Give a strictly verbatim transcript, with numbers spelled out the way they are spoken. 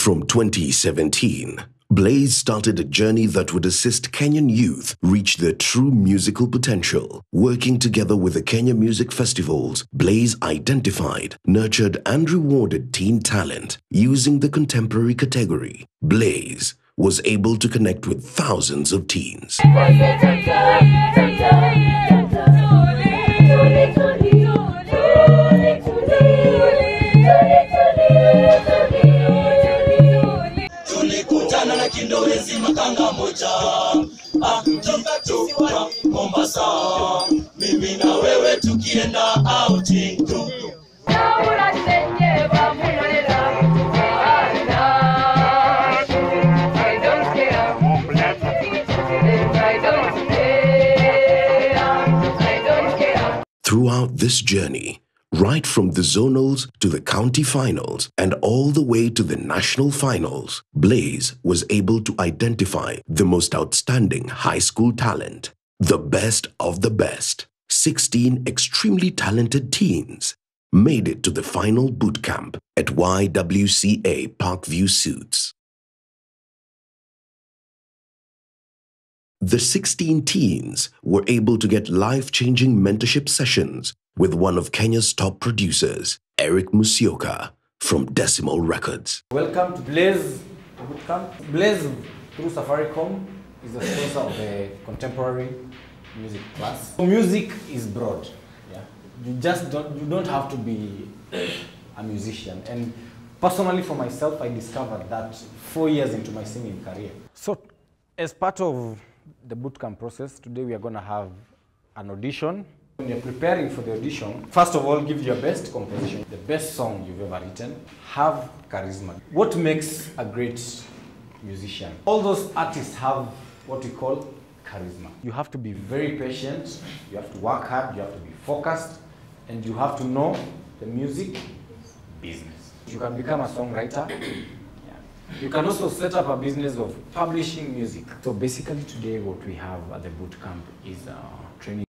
From twenty seventeen, Blaze started a journey that would assist Kenyan youth reach their true musical potential. Working together with the Kenya Music Festivals, Blaze identified, nurtured and rewarded teen talent using the contemporary category. Blaze was able to connect with thousands of teens. Throughout this journey, right from the zonals to the county finals and all the way to the national finals, Blaze was able to identify the most outstanding high school talent, the best of the best. sixteen extremely talented teens made it to the final boot camp at Y W C A Parkview Suits. The sixteen teens were able to get life-changing mentorship sessions with one of Kenya's top producers, Eric Musioka, from Decimal Records. Welcome to Blaze Bootcamp. Blaze, through Safaricom, is the sponsor of the contemporary music class. Music is broad. Yeah? You just don't, you don't have to be a musician. And personally for myself, I discovered that four years into my singing career. So, as part of the bootcamp process, today we are going to have an audition. When you're preparing for the audition, first of all, give your best composition, the best song you've ever written. Have charisma. What makes a great musician? All those artists have what we call charisma. You have to be very patient, you have to work hard, you have to be focused, and you have to know the music business. You can become a songwriter. You can also set up a business of publishing music. So basically today what we have at the bootcamp is uh, training.